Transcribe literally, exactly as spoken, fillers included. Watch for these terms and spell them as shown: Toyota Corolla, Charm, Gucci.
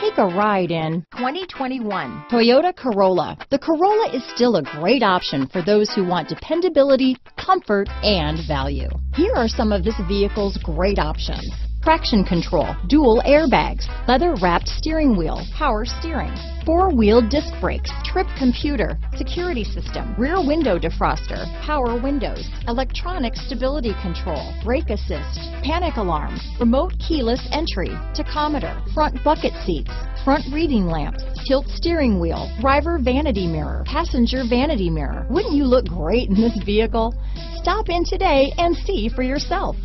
Take a ride in twenty twenty-one Toyota Corolla. The Corolla is still a great option for those who want dependability, comfort, and value. Here are some of this vehicle's great options: traction control, dual airbags, leather-wrapped steering wheel, power steering, four-wheel disc brakes, trip computer, security system, rear window defroster, power windows, electronic stability control, brake assist, panic alarm, remote keyless entry, tachometer, front bucket seats, front reading lamps, tilt steering wheel, driver vanity mirror, passenger vanity mirror. Wouldn't you look great in this vehicle? Stop in today and see for yourself.